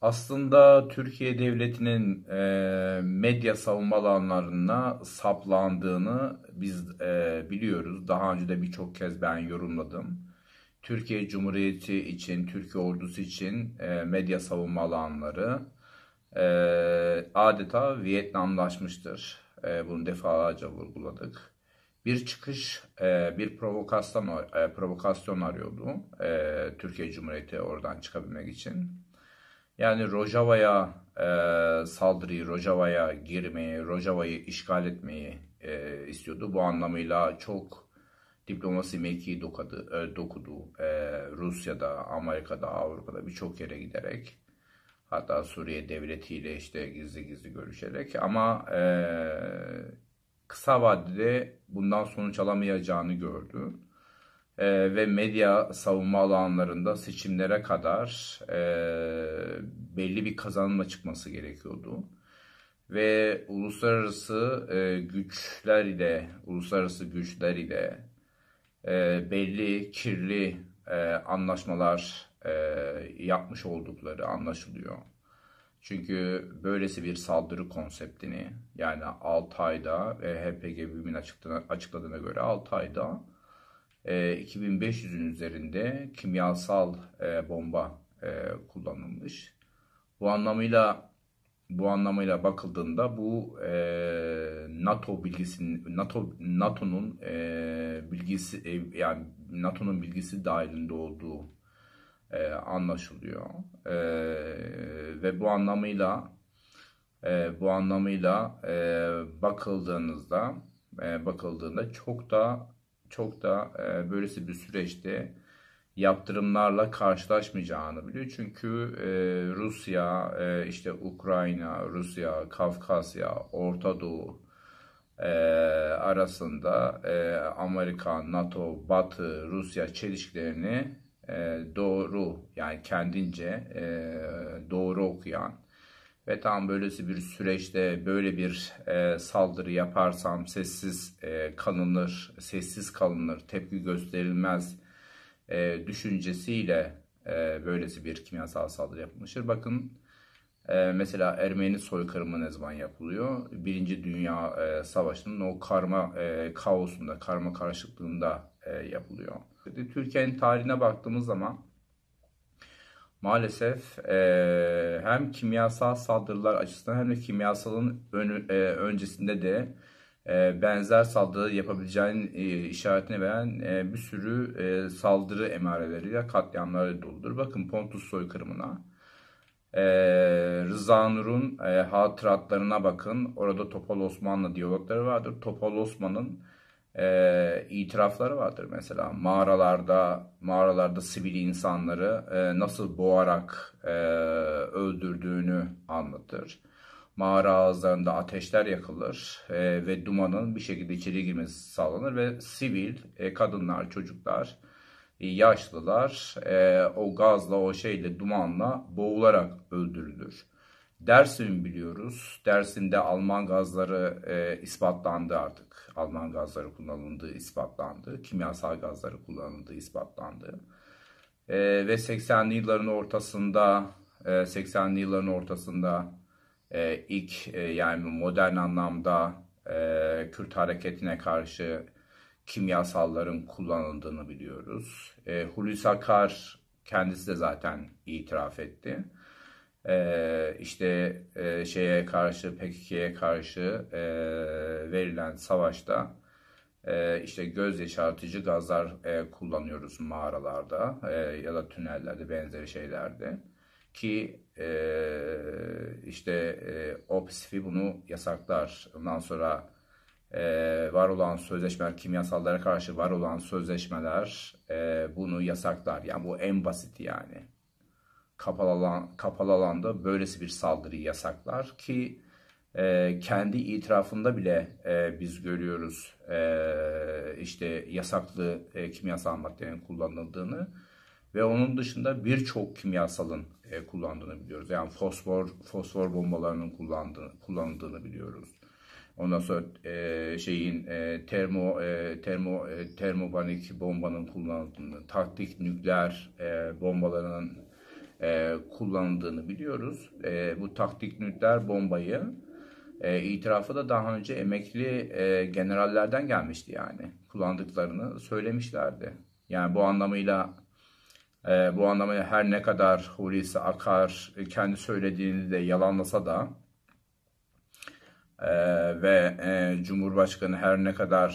Aslında Türkiye Devleti'nin medya savunma alanlarına saplandığını biz biliyoruz. Daha önce de birçok kez ben yorumladım. Türkiye Cumhuriyeti için, Türkiye ordusu için medya savunma alanları adeta Vietnamlaşmıştır. Bunu defalarca vurguladık. Bir çıkış, bir provokasyon arıyordu Türkiye Cumhuriyeti oradan çıkabilmek için. Yani Rojava'ya saldırıyı, Rojava'ya girmeyi, Rojava'yı işgal etmeyi istiyordu. Bu anlamıyla çok diplomasi mevkii dokudu Rusya'da, Amerika'da, Avrupa'da birçok yere giderek. Hatta Suriye devletiyle işte gizli gizli görüşerek. Ama kısa vadede bundan sonuç alamayacağını gördü. Ve medya savunma alanlarında seçimlere kadar belli bir kazanma çıkması gerekiyordu. Ve uluslararası güçler ile belli kirli anlaşmalar yapmış oldukları anlaşılıyor. Çünkü böylesi bir saldırı konseptini, yani 6 ayda HPG BİM'in açıkladığına göre 6 ayda 2500'ün üzerinde kimyasal bomba kullanılmış. Bu anlamıyla bakıldığında bu NATO'nun bilgisi dahilinde olduğu anlaşılıyor. Ve bu anlamıyla bakıldığında çok da böylesi bir süreçte yaptırımlarla karşılaşmayacağını biliyor. Çünkü Rusya, işte Ukrayna, Rusya, Kafkasya, Orta Doğu arasında Amerika, NATO, Batı, Rusya çelişkilerini doğru, yani kendince doğru okuyan ve tam böylesi bir süreçte böyle bir saldırı yaparsam sessiz kalınır, tepki gösterilmez düşüncesiyle böylesi bir kimyasal saldırı yapılmıştır. Bakın mesela Ermeni soykırımı ne zaman yapılıyor? Birinci Dünya Savaşı'nın o karma karışıklığında yapılıyor. Türkiye'nin tarihine baktığımız zaman maalesef hem kimyasal saldırılar açısından hem de kimyasalın öncesinde de benzer saldırı yapabileceğinin işaretini veren bir sürü saldırı emareleriyle katliamlara doludur. Bakın Pontus soykırımına, Rıza Nur'un hatıratlarına bakın. Orada Topal Osman'la diyalogları vardır. Topal Osman'ın itirafları vardır mesela. Mağaralarda sivil insanları nasıl boğarak öldürdüğünü anlatır. Mağara ağızlarında ateşler yakılır ve dumanın bir şekilde içeri girmesi sağlanır ve sivil kadınlar, çocuklar, yaşlılar o gazla, o şeyle, dumanla boğularak öldürülür. Dersim biliyoruz. Dersim'de Alman gazları ispatlandı artık. Alman gazları kullanıldığı ispatlandı. Kimyasal gazları kullanıldığı ispatlandı. Ve 80'li yılların ortasında ilk yani modern anlamda Kürt hareketine karşı kimyasalların kullanıldığını biliyoruz. Hulusi Akar kendisi de zaten itiraf etti. İşte PKK'ye karşı verilen savaşta işte göz yaşartıcı gazlar kullanıyoruz mağaralarda ya da tünellerde, benzeri şeylerde ki OPCW bunu yasaklar. Ondan sonra var olan sözleşmeler, kimyasallara karşı var olan sözleşmeler bunu yasaklar. Yani bu en basiti yani. Kapalı alanda böylesi bir saldırıyı yasaklar ki kendi itirafında bile biz görüyoruz yasaklı kimyasal maddenin kullanıldığını ve onun dışında birçok kimyasalın kullandığını biliyoruz. Yani fosfor bombalarının kullanıldığını biliyoruz. Ondan sonra termobanik bombanın kullanıldığını, taktik nükleer bombalarının kullanıldığını biliyoruz. Bu taktik nükleer bombayı itirafı da daha önce emekli generallerden gelmişti yani. Kullandıklarını söylemişlerdi. Yani bu anlamıyla her ne kadar Hulusi Akar kendi söylediğini de yalanlasa da ve Cumhurbaşkanı her ne kadar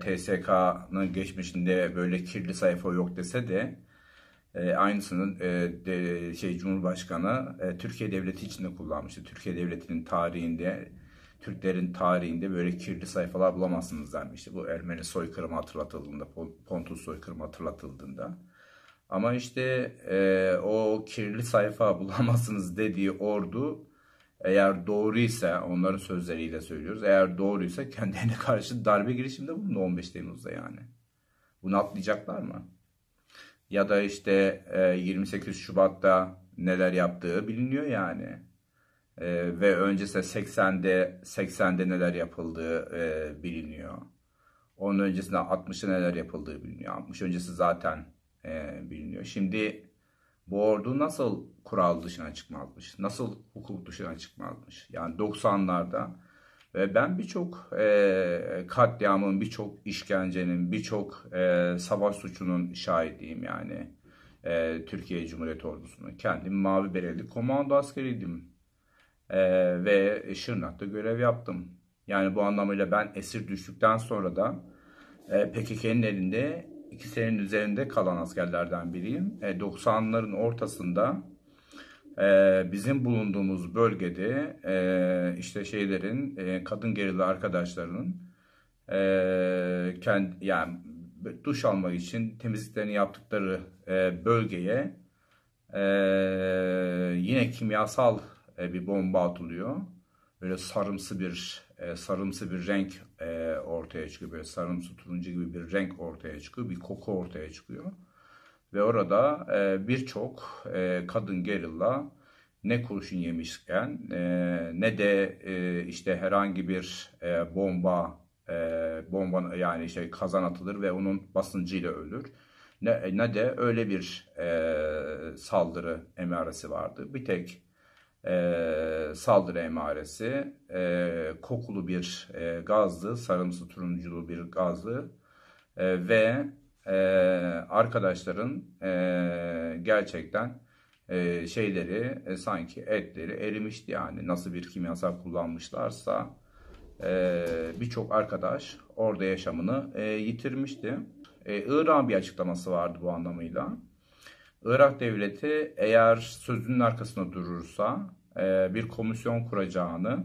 TSK'nın geçmişinde böyle kirli sayfa yok dese de aynısını Cumhurbaşkanı Türkiye Devleti içinde kullanmıştı. Türkiye Devleti'nin tarihinde, Türklerin tarihinde böyle kirli sayfalar bulamazsınız denmişti. Bu Ermeni soykırımı hatırlatıldığında, Pontus soykırımı hatırlatıldığında. Ama işte o kirli sayfa bulamazsınız dediği ordu, eğer doğruysa, onların sözleriyle söylüyoruz, eğer doğruysa kendilerine karşı darbe girişiminde bulundu 15 Temmuz'da yani. Bunu atlayacaklar mı? Ya da işte 28 Şubat'ta neler yaptığı biliniyor yani. Ve öncesinde 80'de neler yapıldığı biliniyor. Onun öncesinde 60'da neler yapıldığı biliniyor. 60 öncesi zaten biliniyor. Şimdi bu ordu nasıl kural dışına çıkmazmış? Nasıl hukuk dışına çıkmazmış? Yani 90'larda ve ben birçok katliamın, birçok işkencenin, birçok savaş suçunun şahidiyim yani. Türkiye Cumhuriyeti Ordusu'nun. Kendim mavi bereli komando askeriydim. Ve Şırnak'ta görev yaptım. Yani bu anlamıyla ben esir düştükten sonra da PKK'nın elinde 2 senenin üzerinde kalan askerlerden biriyim. 90'ların ortasında bizim bulunduğumuz bölgede işte şeylerin, kadın gerilla arkadaşlarının yani duş almak için temizliklerini yaptıkları bölgeye yine kimyasal bir bomba atılıyor. Böyle sarımsı bir renk ortaya çıkıyor. Böyle sarımsı turuncu gibi bir renk ortaya çıkıyor. Bir koku ortaya çıkıyor. Ve orada birçok kadın gerilla ne kurşun yemişken ne de işte herhangi bir bomba yani işte kazan atılır ve onun basıncıyla ölür. Ne de öyle bir saldırı emaresi vardı. Bir tek saldırı emaresi kokulu bir gazdı, sarımsı turunculu bir gazdı ve arkadaşların gerçekten şeyleri sanki etleri erimişti yani, nasıl bir kimyasal kullanmışlarsa birçok arkadaş orada yaşamını yitirmişti. İran bir açıklaması vardı bu anlamıyla. Irak devleti eğer sözünün arkasında durursa bir komisyon kuracağını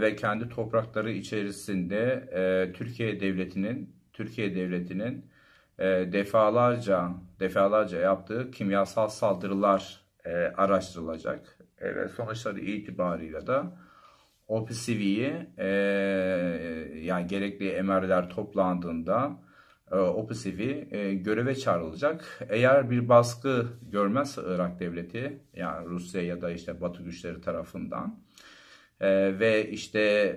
ve kendi toprakları içerisinde Türkiye devletinin defalarca yaptığı kimyasal saldırılar araştırılacak ve sonuçları itibarıyla da OPCW'yi yani gerekli emirler toplandığında OPCW göreve çağrılacak. Eğer bir baskı görmezse Irak devleti, yani Rusya ya da işte Batı güçleri tarafından ve işte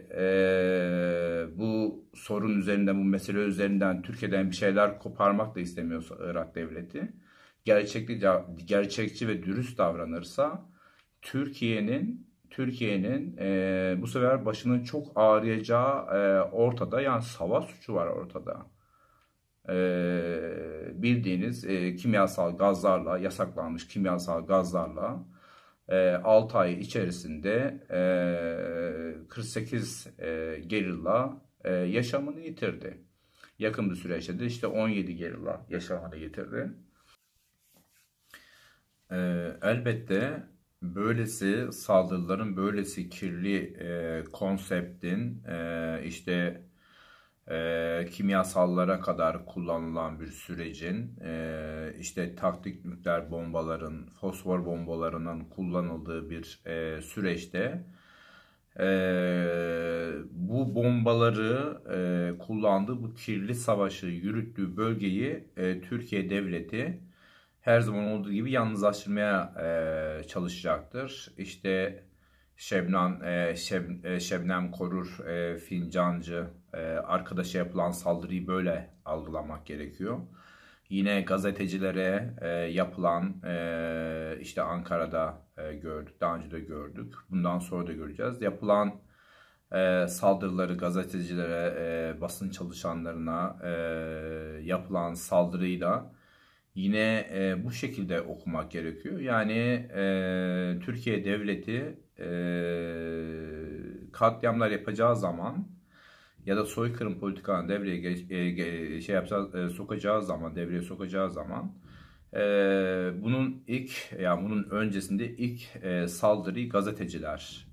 bu sorun üzerinden, bu mesele üzerinden Türkiye'den bir şeyler koparmak da istemiyorsa Irak devleti, gerçekçi ve dürüst davranırsa Türkiye'nin bu sefer başının çok ağrıyacağı ortada. Yani savaş suçu var ortada. Bildiğiniz kimyasal gazlarla, yasaklanmış kimyasal gazlarla 6 ay içerisinde 48 gerilla yaşamını yitirdi. Yakın bir süreçte de işte 17 gerilla yaşamını yitirdi. Elbette böylesi saldırıların, böylesi kirli konseptin işte kimyasallara kadar kullanılan bir sürecin, işte taktik nükleer bombaların, fosfor bombalarının kullanıldığı bir süreçte bu bombaları kullandığı, bu kirli savaşı yürüttüğü bölgeyi Türkiye devleti her zaman olduğu gibi yalnızlaştırmaya çalışacaktır. İşte Şebnem Korur Fincancı arkadaşa yapılan saldırıyı böyle algılamak gerekiyor. Yine gazetecilere yapılan işte Ankara'da gördük, daha önce de gördük, bundan sonra da göreceğiz. Yapılan saldırıları, gazetecilere, basın çalışanlarına yapılan saldırıyı da yine bu şekilde okumak gerekiyor. Yani Türkiye devleti katliamlar yapacağı zaman ya da soykırım politikanı devreye sokacağı zaman bunun bunun öncesinde ilk saldırıyı gazeteciler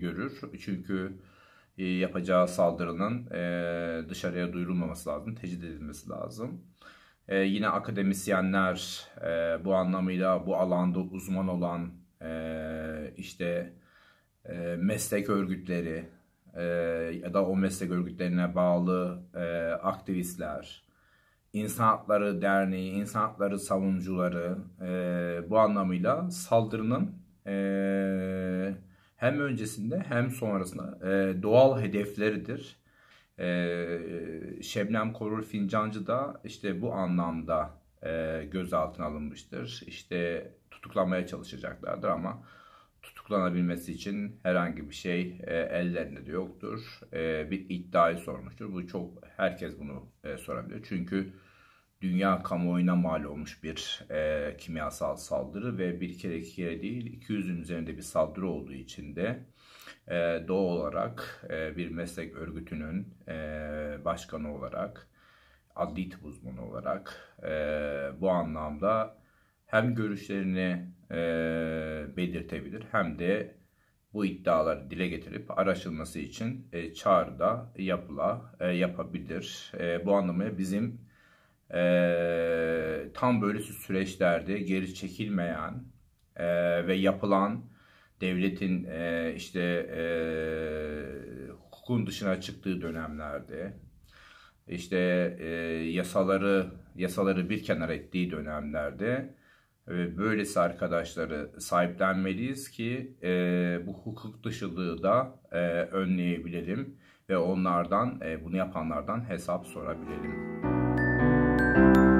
görür. Çünkü yapacağı saldırının dışarıya duyurulmaması lazım, tecrit edilmesi lazım. Yine akademisyenler, bu anlamıyla bu alanda uzman olan meslek örgütleri ya da o meslek örgütlerine bağlı aktivistler, İnsan Hakları Derneği, İnsan Hakları savunucuları, bu anlamıyla saldırının hem öncesinde hem sonrasında doğal hedefleridir. Şebnem Korur Fincancı da işte bu anlamda gözaltına alınmıştır. İşte tutuklanmaya çalışacaklardır ama tutuklanabilmesi için herhangi bir şey ellerinde de yoktur. Bir iddiayı sormuştur. Bu çok, herkes bunu sorabilir. Çünkü dünya kamuoyuna mal olmuş bir kimyasal saldırı ve bir kere iki kere değil 200'ün üzerinde bir saldırı olduğu için de doğal olarak bir meslek örgütünün başkanı olarak, adli tıp uzmanı olarak bu anlamda hem görüşlerini belirtebilir hem de bu iddiaları dile getirip araştırılması için çağrıda yapabilir. Bu anlamda bizim tam böylesi süreçlerde geri çekilmeyen ve yapılan devletin hukukun dışına çıktığı dönemlerde, yasaları bir kenara ettiği dönemlerde böylesi arkadaşları sahiplenmeliyiz ki bu hukuk dışılığı da önleyebilelim ve onlardan, bunu yapanlardan hesap sorabilelim.